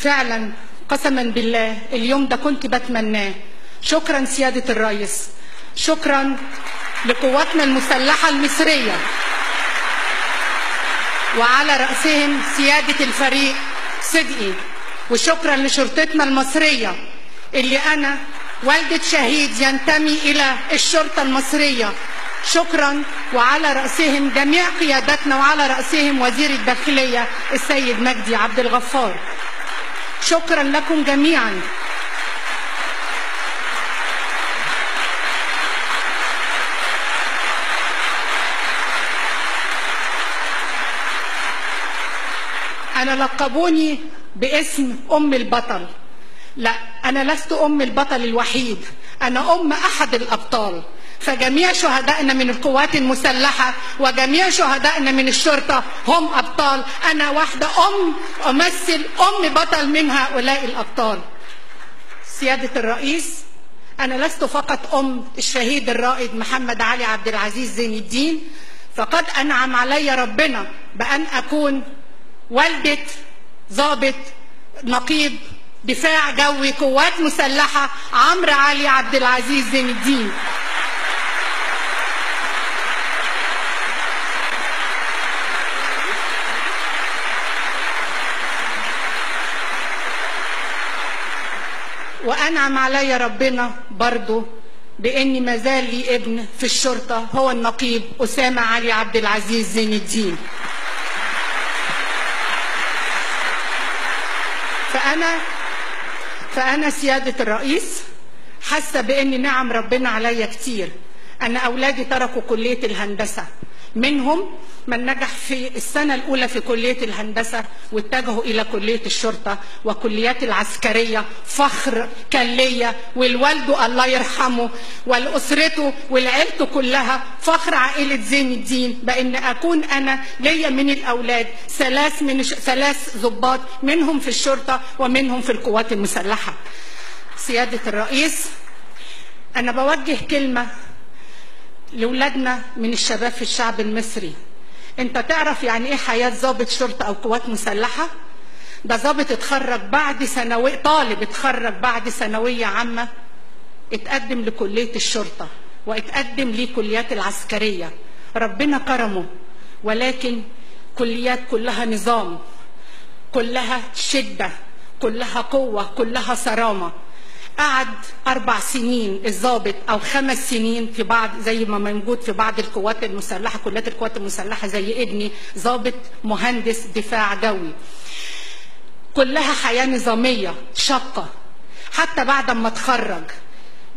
فعلا قسما بالله اليوم ده كنت بتمناه. شكرا سيادة الرئيس، شكرا لقواتنا المسلحة المصرية وعلى رأسهم سيادة الفريق صدقي، وشكرا لشرطتنا المصرية اللي أنا والدة شهيد ينتمي إلى الشرطة المصرية، شكرا، وعلى رأسهم جميع قيادتنا وعلى رأسهم وزير الداخلية السيد مجدي عبد الغفار. شكرا لكم جميعا. أنا لقبوني باسم أم البطل. لا، أنا لست أم البطل الوحيد، أنا أم أحد الأبطال. فجميع شهدائنا من القوات المسلحة وجميع شهدائنا من الشرطة هم أبطال، أنا واحدة أم أمثل أم بطل من هؤلاء الأبطال. سيادة الرئيس، أنا لست فقط أم الشهيد الرائد محمد علي عبد العزيز زين الدين، فقد أنعم علي ربنا بأن أكون والدة ضابط نقيب دفاع جوي قوات مسلحة عمرو علي عبد العزيز زين الدين. وأنعم علي ربنا برضه بإني ما زال لي ابن في الشرطة هو النقيب اسامه علي عبد العزيز زين الدين. فأنا سيادة الرئيس حاسة بإن نعم ربنا عليا كتير. أنا أولادي تركوا كلية الهندسة، منهم من نجح في السنة الأولى في كلية الهندسة واتجهوا إلى كلية الشرطة وكليات العسكرية، فخر كان ليا والوالده الله يرحمه والأسرته والعيلته كلها، فخر عائلة زين الدين بأن أكون أنا ليا من الأولاد ثلاث ضباط، منهم في الشرطة ومنهم في القوات المسلحة. سيادة الرئيس، أنا بوجه كلمة لولادنا من الشباب في الشعب المصري. انت تعرف يعني ايه حياة ضابط شرطة او قوات مسلحة؟ ده ضابط اتخرج بعد ثانوية، طالب اتخرج بعد ثانوية عامة اتقدم لكلية الشرطة واتقدم لكليات العسكرية، ربنا كرمه، ولكن كليات كلها نظام، كلها شدة، كلها قوة، كلها صرامة. قعد 4 سنين الضابط او 5 سنين في بعض، زي ما موجود في بعض القوات المسلحه، كليات القوات المسلحه زي ابني ضابط مهندس دفاع جوي، كلها حياه نظاميه شاقه. حتى بعد ما اتخرج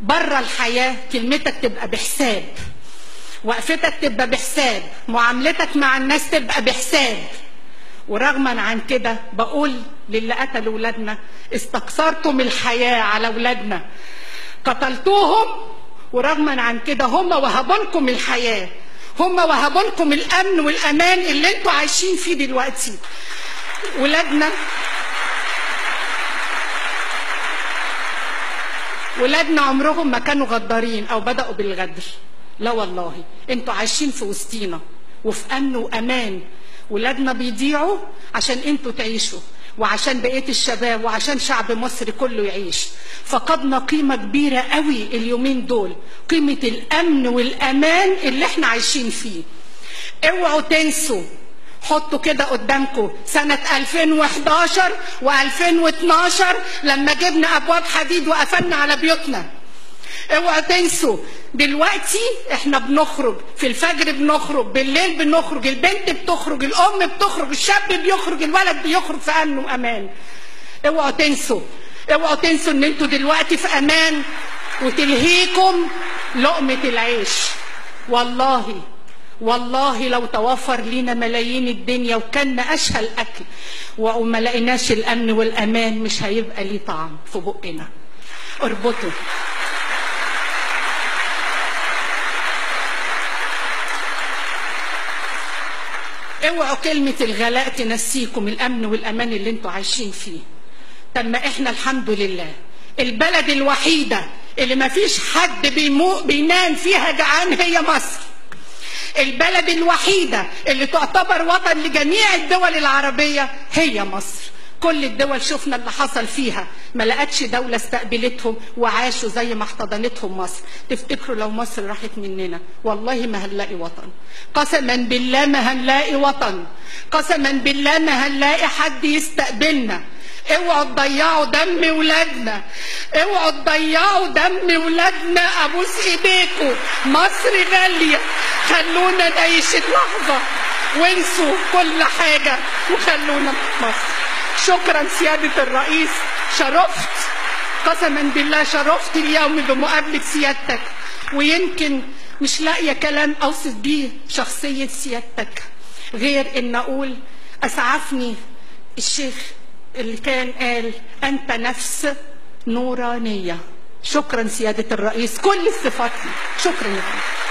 بره الحياه كلمتك تبقى بحساب، وقفتك تبقى بحساب، معاملتك مع الناس تبقى بحساب. ورغما عن كده بقول للي قتل ولادنا، استكثرتم الحياة على ولادنا، قتلتوهم، ورغما عن كده هم وهبونكم الحياة، هم وهبونكم الأمن والأمان اللي انتوا عايشين فيه دلوقتي. ولادنا عمرهم ما كانوا غدارين أو بدأوا بالغدر، لا والله، انتوا عايشين في وسطينا وفي أمن وأمان. ولادنا بيضيعوا عشان انتوا تعيشوا وعشان بقيه الشباب وعشان شعب مصر كله يعيش. فقدنا قيمه كبيره قوي اليومين دول، قيمه الامن والامان اللي احنا عايشين فيه. اوعوا تنسوا، حطوا كده قدامكم سنه 2011 و2012 لما جبنا ابواب حديد وقفلنا على بيوتنا. اوعوا تنسوا دلوقتي احنا بنخرج في الفجر، بنخرج بالليل، بنخرج البنت بتخرج، الام بتخرج، الشاب بيخرج، الولد بيخرج في امن وامان. اوعوا تنسوا، اوعوا تنسوا ان انتوا دلوقتي في امان وتلهيكم لقمه العيش. والله والله لو توفر لينا ملايين الدنيا وكلنا اشهى الاكل وما لقيناش الامن والامان مش هيبقى ليه طعم في بقنا. اربطوا، اوعوا كلمة الغلاء تنسيكم الأمن والأمان اللي انتوا عايشين فيه. تم احنا الحمد لله البلد الوحيدة اللي ما فيش حد بينام فيها جعان هي مصر. البلد الوحيدة اللي تعتبر وطن لجميع الدول العربية هي مصر. كل الدول شفنا اللي حصل فيها، ما لقتش دولة استقبلتهم وعاشوا زي ما احتضنتهم مصر. تفتكروا لو مصر راحت مننا والله ما هنلاقي وطن، قسما بالله ما هنلاقي وطن، قسما بالله ما هنلاقي حد يستقبلنا. اوعوا تضيعوا دم ولادنا، اوعوا تضيعوا دم ولادنا، ابوس ايديكم، مصر غالية، خلونا نعيش اللحظة وانسوا كل حاجة وخلونا في مصر. شكرا سيادة الرئيس، شرفت، قسما بالله شرفت اليوم بمقابلة سيادتك، ويمكن مش لاقية كلام اوصف بيه شخصية سيادتك غير ان اقول اسعفني الشيخ اللي كان قال انت نفس نورانية. شكرا سيادة الرئيس، كل الصفات، شكرا يا فندم.